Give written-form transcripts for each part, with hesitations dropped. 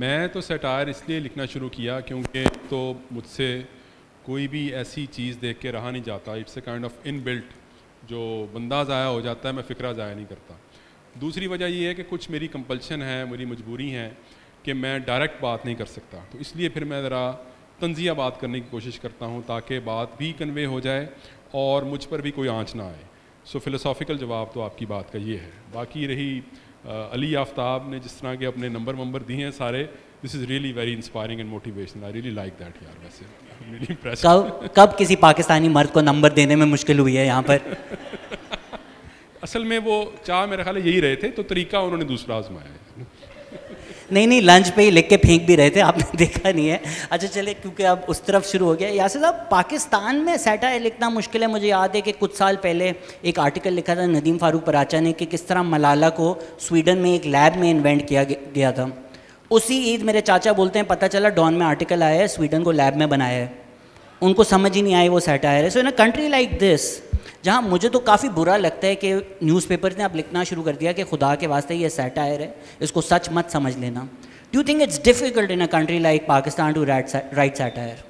मैं तो सटायर इसलिए लिखना शुरू किया क्योंकि तो मुझसे कोई भी ऐसी चीज़ देख के रहा नहीं जाता, it's a kind of inbuilt, जो बंदा ज़ाया हो जाता है, मैं फ़िक्रा ज़ाया नहीं करता। दूसरी वजह ये है कि कुछ मेरी कंपल्शन है, मेरी मजबूरी है कि मैं डायरेक्ट बात नहीं कर सकता, तो इसलिए फिर मैं ज़रा तंज़िया बात करने की कोशिश करता हूँ ताकि बात भी कन्वे हो जाए और मुझ पर भी कोई आँच ना आए। सो फिलोसॉफिकल जवाब तो आपकी बात का ये है। बाकी रही अली आफ्ताब ने जिस तरह के अपने नंबर दिए हैं सारे, this is really very inspiring and motivational, I really like that यार। वैसे really impressed। कब किसी पाकिस्तानी मर्द को नंबर देने में मुश्किल हुई है यहाँ पर? असल में वो चाह मेरे ख्याल यही रहे थे, तो तरीका उन्होंने दूसरा आजमाया है। नहीं, लंच पे ही लिख के फेंक भी रहे थे, आपने देखा नहीं है। अच्छा चले, क्योंकि अब उस तरफ शुरू हो गया। यासिर साहब, पाकिस्तान में सैटायर लिखना मुश्किल है। मुझे याद है कि कुछ साल पहले एक आर्टिकल लिखा था नदीम फारूक पराचा ने कि किस तरह मलाला को स्वीडन में एक लैब में इन्वेंट किया गया था। उसी ईद मेरे चाचा बोलते हैं पता चला डॉन में आर्टिकल आया है, स्वीडन को लैब में बनाया है। उनको समझ ही नहीं आई वो सैटायर है। So in a country like this, जहाँ मुझे तो काफ़ी बुरा लगता है कि न्यूज़पेपर्स ने अब लिखना शुरू कर दिया कि खुदा के वास्ते ये सैटायर है, इसको सच मत समझ लेना। Do you think it's difficult in a country like Pakistan to write satire?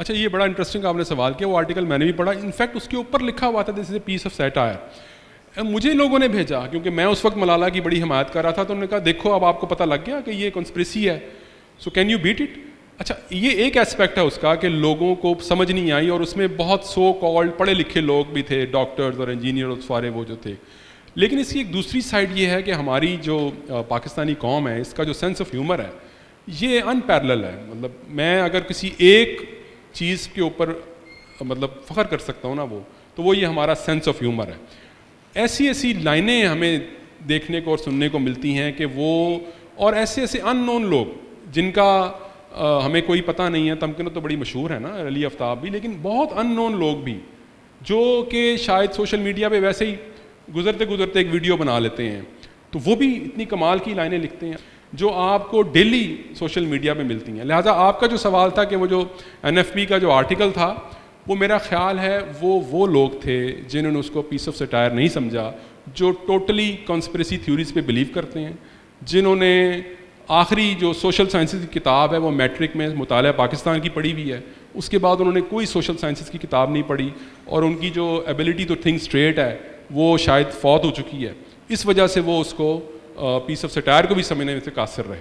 अच्छा, ये बड़ा इंटरेस्टिंग आपने सवाल किया। वो आर्टिकल मैंने भी पढ़ा, इनफैक्ट उसके ऊपर लिखा हुआ था this is a piece of satire. मुझे लोगों ने भेजा क्योंकि मैं उस वक्त मलाला की बड़ी हिमायत कर रहा था, तो उन्होंने कहा देखो अब आपको पता लग गया कि ये कॉन्स्पिरेसी है, so can you beat it. अच्छा, ये एक एस्पेक्ट है उसका कि लोगों को समझ नहीं आई, और उसमें बहुत सो कॉल्ड पढ़े लिखे लोग भी थे, डॉक्टर्स और इंजीनियर और सारे वो जो थे। लेकिन इसकी एक दूसरी साइड ये है कि हमारी जो पाकिस्तानी कौम है, इसका जो सेंस ऑफ ह्यूमर है ये अनपैरल है। मतलब मैं अगर किसी एक चीज़ के ऊपर मतलब फ़ख्र कर सकता हूँ ना, वो तो वो ये हमारा सेंस ऑफ ह्यूमर है। ऐसी ऐसी लाइनें हमें देखने को और सुनने को मिलती हैं कि वो, और ऐसे ऐसे अननोन लोग जिनका हमें कोई पता नहीं है। तमकिनत तो बड़ी मशहूर है ना, अली आफ्ताब भी, लेकिन बहुत अननोन लोग भी जो कि शायद सोशल मीडिया पे वैसे ही गुजरते गुजरते एक वीडियो बना लेते हैं, तो वो भी इतनी कमाल की लाइनें लिखते हैं जो आपको डेली सोशल मीडिया पे मिलती हैं। लिहाजा आपका जो सवाल था कि वो जो NFP का जो आर्टिकल था, वो मेरा ख्याल है वो लोग थे जिन्होंने उसको पीस ऑफ सटायर नहीं समझा, जो टोटली कॉन्स्पिरेसी थ्योरीज पे बिलीव करते हैं, जिन्होंने आखिरी जो सोशल साइंसेज की किताब है वो मैट्रिक में मुताला पाकिस्तान की पढ़ी हुई है, उसके बाद उन्होंने कोई सोशल साइंसेज की किताब नहीं पढ़ी, और उनकी जो एबिलिटी टू थिंक स्ट्रेट है वो शायद फौत हो चुकी है। इस वजह से वो उसको पीस ऑफ सटायर को भी समझने में से कासिर रहे।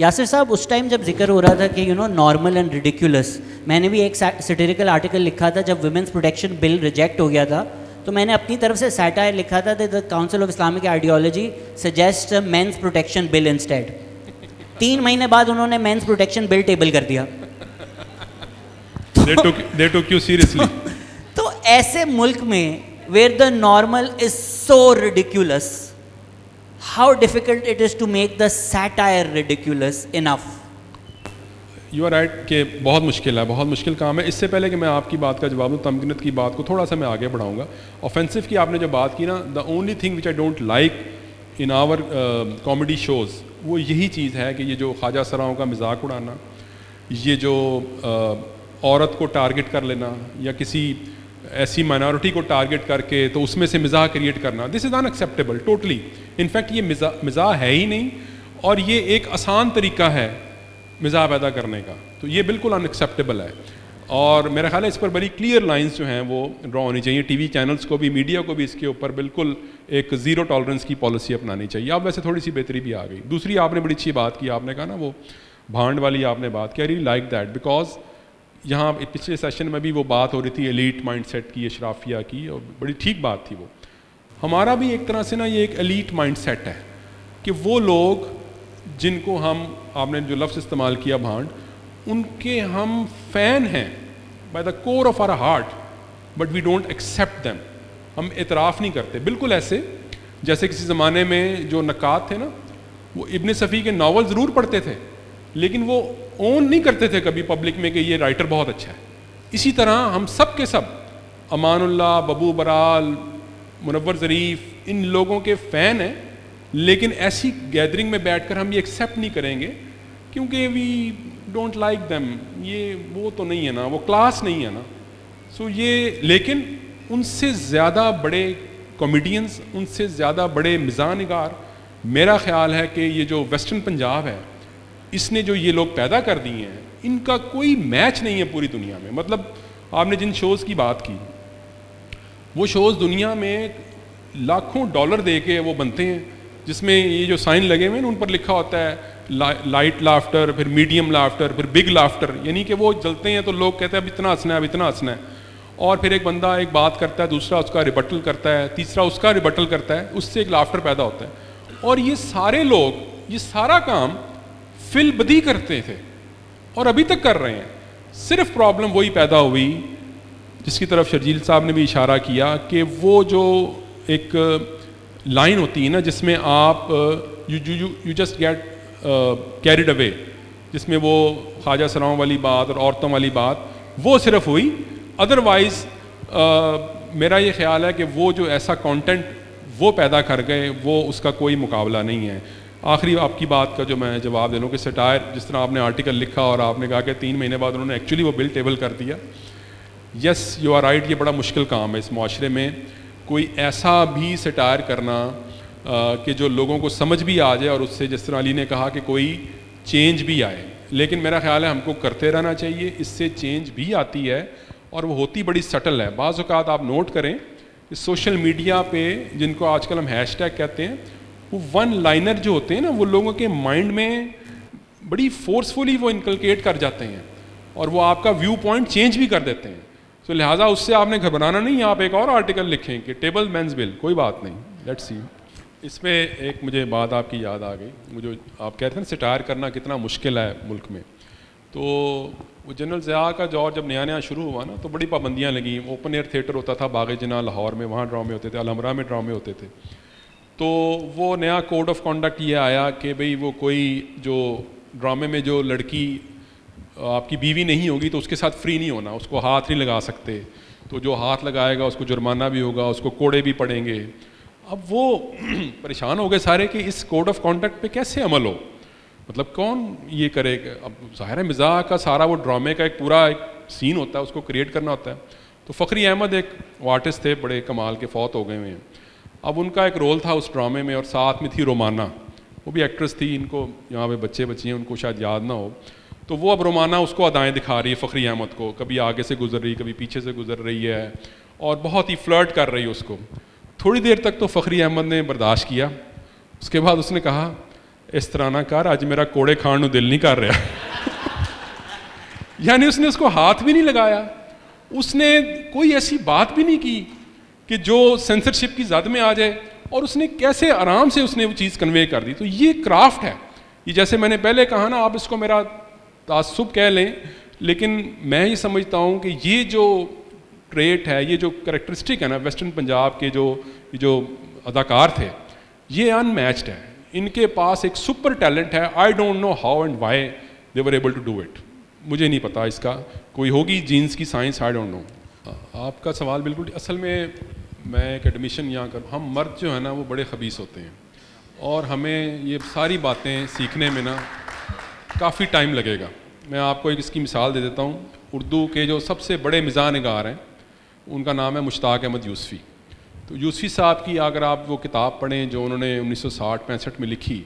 यासिर साहब, उस टाइम जब जिक्र हो रहा था कि you know normal and ridiculous, मैंने भी एक सटिरिकल आर्टिकल लिखा था जब वुमेंस प्रोटेक्शन बिल रिजेक्ट हो गया था, तो मैंने अपनी तरफ से सैटायर लिखा था that the council of Islamic ideology suggest men's protection bill instead. 3 महीने बाद उन्होंने मेंस प्रोटेक्शन बिल टेबल कर दिया। They took you seriously. तो ऐसे मुल्क में where the normal is so ridiculous, how difficult it is to make the satire ridiculous enough? You are right कि बहुत मुश्किल है, बहुत मुश्किल काम है। इससे पहले कि मैं आपकी बात का जवाब दूँ, तमकिनत की बात को थोड़ा सा मैं आगे बढ़ाऊँगा। ऑफेंसिव की आपने जो बात की ना, the only thing which I don't like in our comedy shows, वो यही चीज़ है कि ये जो ख्वाजा सराओं का मजाक उड़ाना, ये जो औरत को टारगेट कर लेना या किसी ऐसी माइनॉरिटी को टारगेट करके तो उसमें से मज़ाह क्रिएट करना, this is unacceptable totally. In fact ये मज़ाह है ही नहीं, और ये एक आसान तरीका है मज़ाह पैदा करने का, तो ये बिल्कुल अनएक्सेप्टेबल है। और मेरा ख्याल है इस पर बड़ी क्लियर लाइंस जो हैं वो ड्रा होनी चाहिए। टीवी चैनल्स को भी, मीडिया को भी इसके ऊपर बिल्कुल एक ज़ीरो टॉलरेंस की पॉलिसी अपनानी चाहिए। अब वैसे थोड़ी सी बेहतरी भी आ गई। दूसरी आपने बड़ी अच्छी बात की, आपने कहा ना वो भांड वाली आपने बात की, I really like that, because यहाँ पिछले सेशन में भी वो बात हो रही थी एलीट माइंडसेट की, अशराफिया की, और बड़ी ठीक बात थी वो। हमारा भी एक तरह से ना ये एक एलीट माइंडसेट है कि वो लोग जिनको हम, आपने जो लफ्ज़ इस्तेमाल किया भांड, उनके हम फ़ैन हैं by the core of our heart, but we don't accept them, हम एतराफ़ नहीं करते। बिल्कुल ऐसे जैसे किसी ज़माने में जो नक़ाद थे ना, वो इब्ने सफ़ी के नावल ज़रूर पढ़ते थे लेकिन वो ओन नहीं करते थे कभी पब्लिक में कि ये राइटर बहुत अच्छा है। इसी तरह हम सब के सब अमानुल्लाह, बबू बराल, मुनव्वर ज़रीफ़, इन लोगों के फ़ैन हैं, लेकिन ऐसी गैदरिंग में बैठ कर हम ये एक्सेप्ट नहीं करेंगे क्योंकि वी डोंट लाइक दैम, ये वो तो नहीं है ना, वो क्लास नहीं है ना। सो ये, लेकिन उनसे ज़्यादा बड़े कॉमेडियंस, उनसे ज़्यादा बड़े मिज़ाह निगार, मेरा ख्याल है कि ये जो वेस्टर्न पंजाब है इसने जो ये लोग पैदा कर दिए हैं इनका कोई मैच नहीं है पूरी दुनिया में। मतलब आपने जिन शोज़ की बात की, वो शोज़ दुनिया में लाखों डॉलर दे के वो बनते हैं जिसमें ये जो साइन लगे हुए हैं उन पर लिखा होता है लाइट लाफ्टर, फिर मीडियम लाफ्टर, फिर बिग लाफ्टर, यानी कि वो जलते हैं तो लोग कहते हैं अब इतना हंसना है, अब इतना हंसना है। और फिर एक बंदा एक बात करता है, दूसरा उसका रिबटल करता है, तीसरा उसका रिबटल करता है, उससे एक लाफ्टर पैदा होता है। और ये सारे लोग ये सारा काम फिल बदी करते थे और अभी तक कर रहे हैं। सिर्फ प्रॉब्लम वही पैदा हुई जिसकी तरफ शर्जील साहब ने भी इशारा किया कि वो जो एक लाइन होती है ना जिसमें आप you just get carried away, जिसमें वो ख्वाजा सराओं वाली बात और औरतों वाली बात वो सिर्फ हुई। अदरवाइज़ मेरा ये ख्याल है कि वो जो ऐसा कंटेंट वो पैदा कर गए वो उसका कोई मुकाबला नहीं है। आखिरी आपकी बात का जो मैं जवाब दे लूँ कि सटायर, जिस तरह आपने आर्टिकल लिखा और आपने कहा कि 3 महीने बाद उन्होंने एक्चुअली वो बिल टेबल कर दिया, यस यू आर राइट, ये बड़ा मुश्किल काम है इस माशरे में कोई ऐसा भी सटायर करना कि जो लोगों को समझ भी आ जाए और उससे जिस तरह अली ने कहा कि कोई चेंज भी आए। लेकिन मेरा ख्याल है हमको करते रहना चाहिए, इससे चेंज भी आती है और वो होती बड़ी सटल है। बाज़ औक़ात आप नोट करें कि सोशल मीडिया पे जिनको आजकल हम हैशटैग कहते हैं वो वन लाइनर जो होते हैं ना वो लोगों के माइंड में बड़ी फोर्सफुली वो इनकलकेट कर जाते हैं और वो आपका व्यू पॉइंट चेंज भी कर देते हैं। तो लिहाजा उससे आपने घबराना नहीं, आप एक और आर्टिकल लिखें कि टेबल मेंस बिल, कोई बात नहीं, लेट्स सी। इस पर एक मुझे बात आपकी याद आ गई, मुझे आप कहते हैं ना सटायर करना कितना मुश्किल है मुल्क में। तो वो जनरल ज़िया का दौर जब नया नया शुरू हुआ ना तो बड़ी पाबंदियाँ लगी, ओपन एयर थिएटर होता था बाग जना लाहौर में, वहाँ ड्रामे होते थे, अलहमरा में ड्रामे होते थे। तो वो नया कोड ऑफ कॉन्डक्ट ये आया कि भाई वो कोई जो ड्रामे में जो लड़की आपकी बीवी नहीं होगी तो उसके साथ फ्री नहीं होना, उसको हाथ नहीं लगा सकते, तो जो हाथ लगाएगा उसको जुर्माना भी होगा, उसको कोड़े भी पड़ेंगे। अब वो परेशान हो गए सारे कि इस कोड ऑफ कॉन्डक्ट पे कैसे अमल हो, मतलब कौन ये करेगा। अब ज़ाहिर है मिजाज का सारा वो ड्रामे का एक पूरा एक सीन होता है, उसको क्रिएट करना होता है। तो फ़खरी अहमद एक आर्टिस्ट थे बड़े कमाल के, फौत हो गए हुए हैं। अब उनका एक रोल था उस ड्रामे में और साथ में थी रोमाना, वो भी एक्ट्रेस थी, इनको यहाँ पे बच्चे बच्ची हैं उनको शायद याद ना हो। तो वो अब रोमाना उसको अदाएँ दिखा रही है फ़खरी अहमद को, कभी आगे से गुजर रही कभी पीछे से गुजर रही है और बहुत ही फ्लर्ट कर रही है उसको। थोड़ी देर तक तो फ़खरी अहमद ने बर्दाश्त किया, उसके बाद उसने कहा इस तरह ना कर, आज मेरा कोड़े खाण नू दिल नहीं कर रहा यानी उसने उसको हाथ भी नहीं लगाया, उसने कोई ऐसी बात भी नहीं की कि जो सेंसरशिप की जद में आ जाए, और उसने कैसे आराम से उसने वो चीज़ कन्वे कर दी। तो ये क्राफ्ट है, ये जैसे मैंने पहले कहा ना, आप इसको मेरा तासुब कह लें, लेकिन मैं ये समझता हूँ कि ये जो ट्रेट है, ये जो करेक्टरिस्टिक है ना वेस्टर्न पंजाब के जो अदाकार थे, ये अनमैच्ड है, इनके पास एक सुपर टैलेंट है। I don't know how and why they were able to do it, मुझे नहीं पता इसका कोई होगी जीन्स की साइंस, आई डोंट नो। आपका सवाल बिल्कुल, असल में मैं एक एडमिशन यहाँ करूँ, हम मर्द जो है ना वो बड़े खबीस होते हैं और हमें ये सारी बातें सीखने में ना काफ़ी टाइम लगेगा। मैं आपको एक इसकी मिसाल दे देता हूँ। उर्दू के जो सबसे बड़े मिज़ानगार हैं उनका नाम है मुश्ताक अहमद यूसुफ़ी। तो यूसुफ़ी साहब की अगर आप वो किताब पढ़ें जो उन्होंने 1960-65 में लिखी,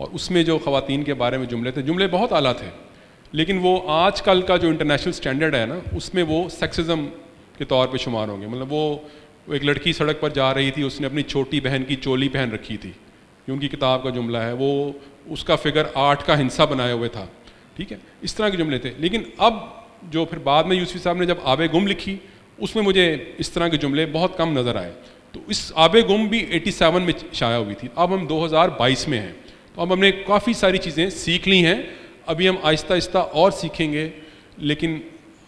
और उसमें जो ख़वातीन के बारे में जुमले थे, जुमले बहुत आला थे, लेकिन वो आजकल का जो इंटरनेशनल स्टैंडर्ड है ना उसमें वो सेक्सिज़म के तौर पे शुमार होंगे। मतलब वो एक लड़की सड़क पर जा रही थी, उसने अपनी छोटी बहन की चोली पहन रखी थी, ये उनकी किताब का जुमला है, वो उसका फिगर 8 का हिंसा बनाए हुए था, ठीक है, इस तरह के जुमले थे। लेकिन अब जो फिर बाद में यूसुफ़ी साहब ने जब आबे गुम लिखी उसमें मुझे इस तरह के जुमले बहुत कम नज़र आए। तो इस आबे गुम भी 87 में शाया हुई थी, अब हम 2022 में हैं, तो अब हमने काफ़ी सारी चीज़ें सीख ली हैं, अभी हम आहिस्ता आहिस्ता और सीखेंगे। लेकिन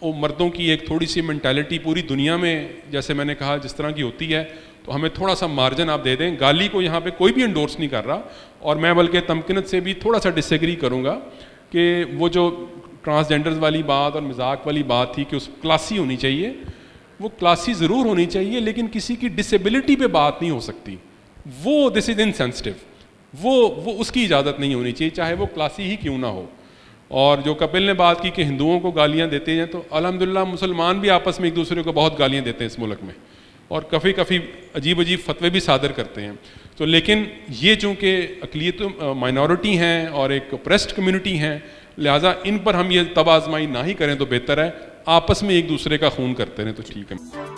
वो मर्दों की एक थोड़ी सी मेंटालिटी पूरी दुनिया में जैसे मैंने कहा जिस तरह की होती है, तो हमें थोड़ा सा मार्जिन आप दे दें। गाली को यहाँ पे कोई भी एंडोर्स नहीं कर रहा, और मैं बल्कि तमकिनत से भी थोड़ा सा डिसएग्री करूँगा कि वो जो ट्रांसजेंडर्स वाली बात और मजाक वाली बात थी कि उस क्लासी होनी चाहिए, वो क्लासी ज़रूर होनी चाहिए, लेकिन किसी की डिसेबिलिटी पर बात नहीं हो सकती, वो दिस इज़ इनसेंसिटिव, वो उसकी इजाज़त नहीं होनी चाहिए, चाहे वो क्लासी ही क्यों ना हो। और जो कपिल ने बात की कि हिंदुओं को गालियां देते हैं, तो अल्हम्दुलिल्लाह मुसलमान भी आपस में एक दूसरे को बहुत गालियां देते हैं इस मुल्क में, और काफ़ी काफ़ी अजीब अजीब फतवे भी सादर करते हैं। तो लेकिन ये चूँकि अकलियत माइनॉरिटी हैं और एक ओप्रेस्ड कम्युनिटी हैं, लिहाजा इन पर हम ये तबाज़माई ना ही करें तो बेहतर है, आपस में एक दूसरे का खून करते रहें तो ठीक है।